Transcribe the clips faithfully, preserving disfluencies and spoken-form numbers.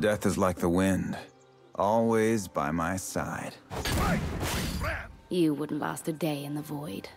Death is like the wind, always by my side. You wouldn't last a day in the void.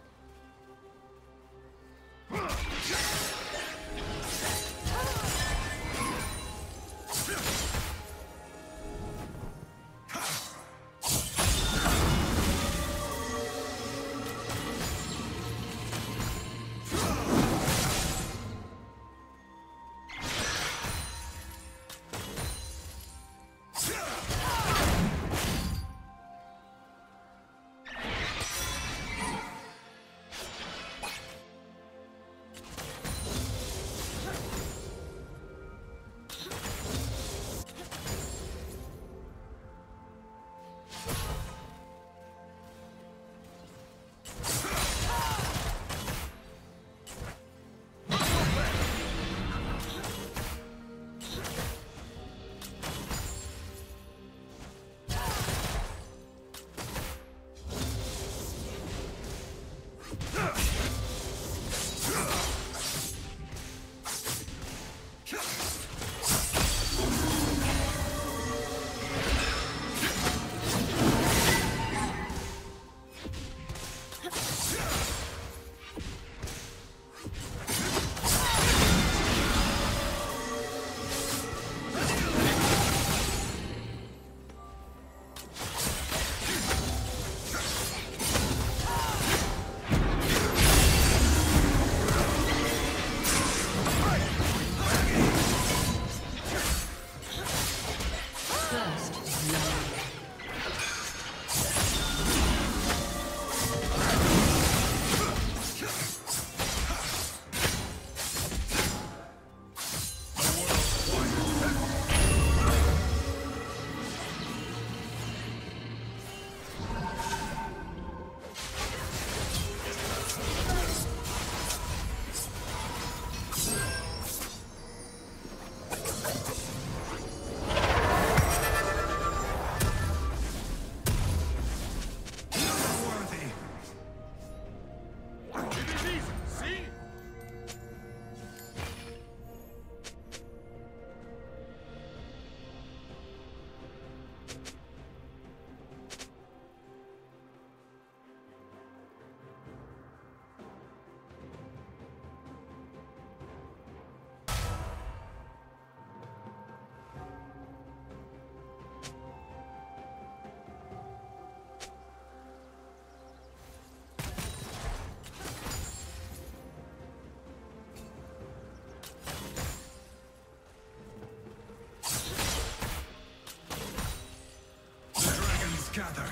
Gather.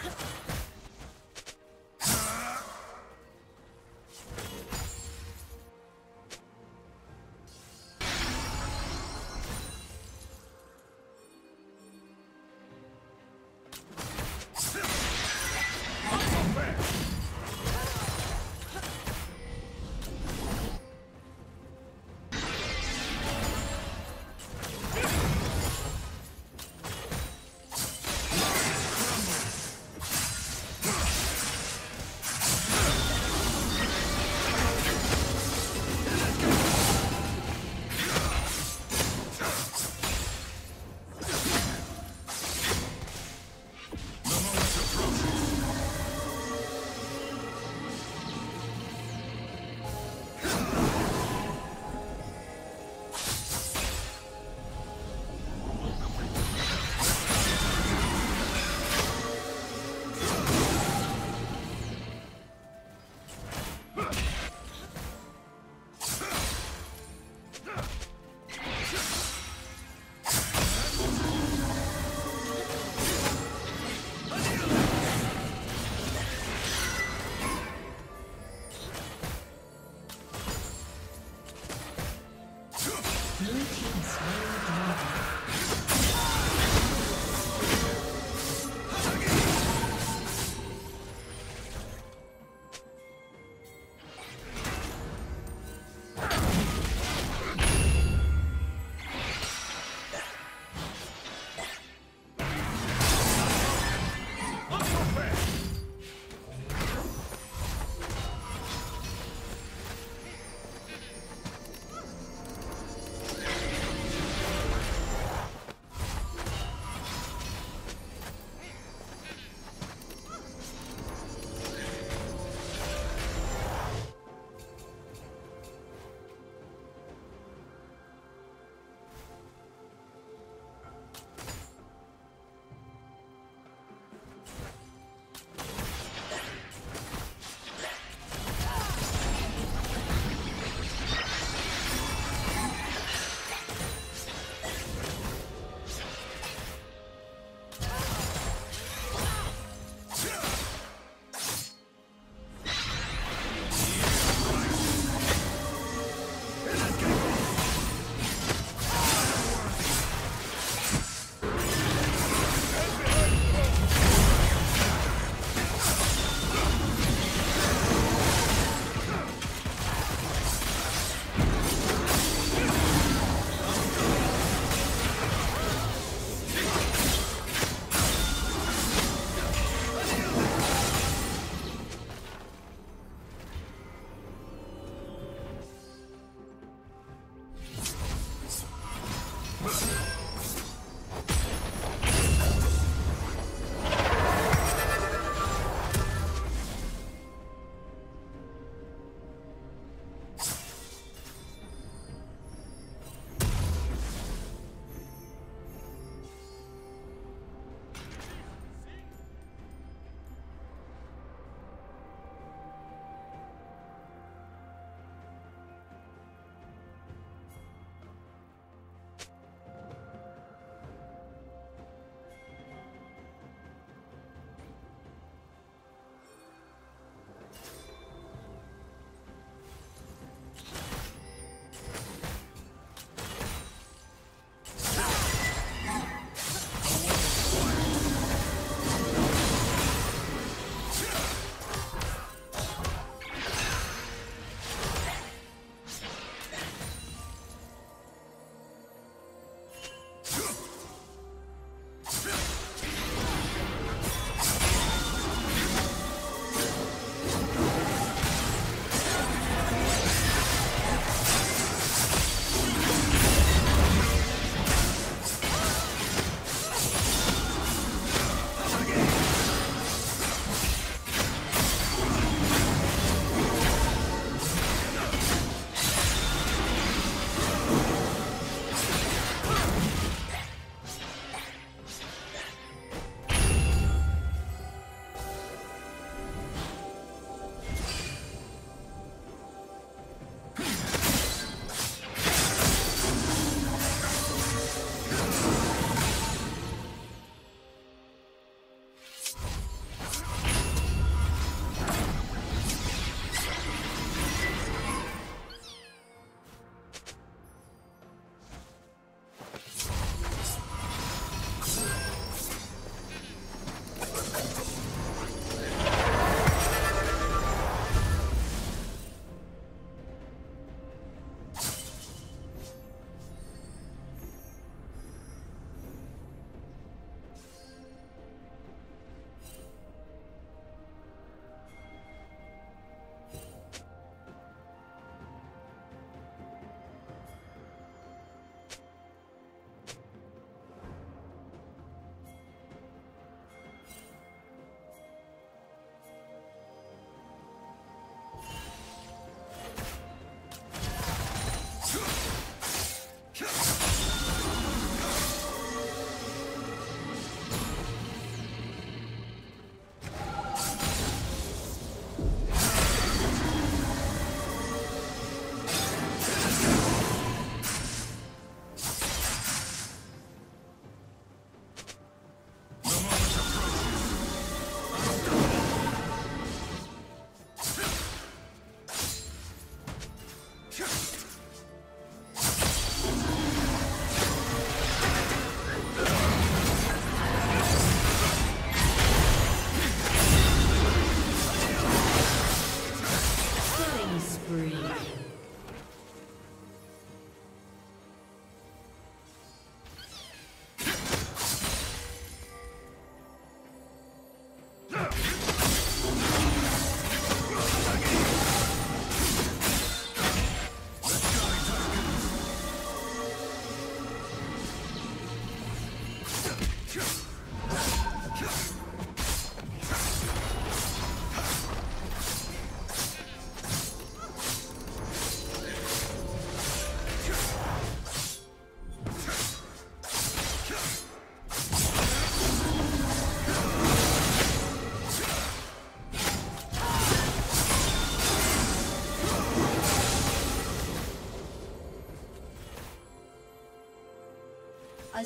A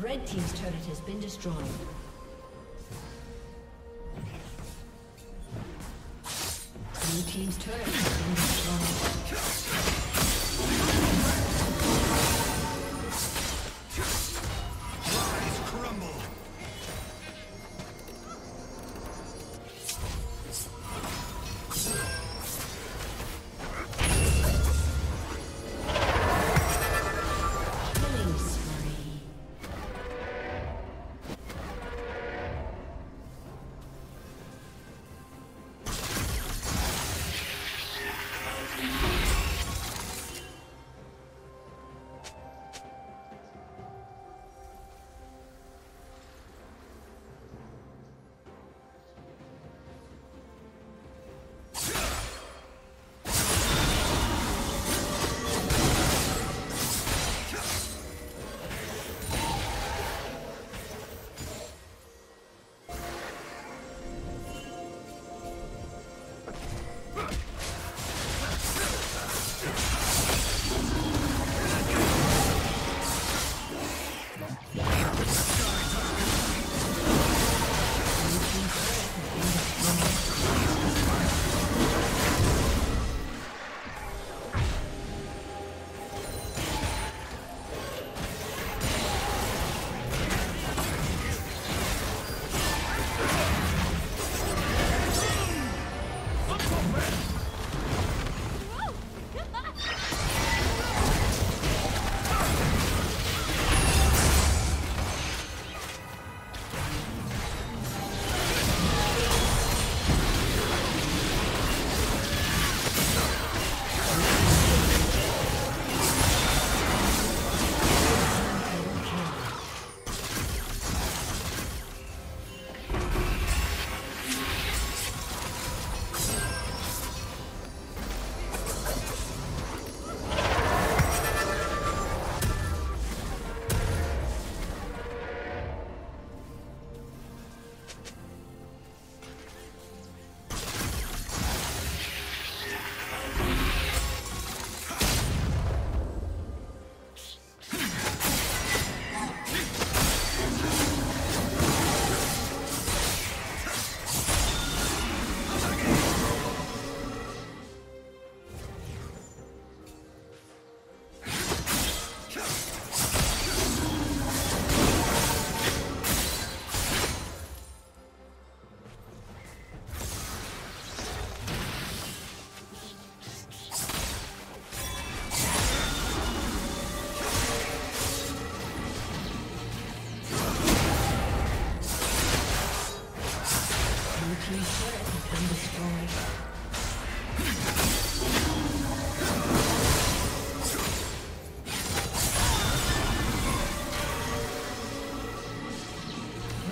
Red team's turret has been destroyed. Blue team's turret has been destroyed. Rise, crumble!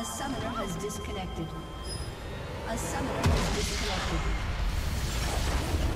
A summoner has disconnected. A summoner has disconnected.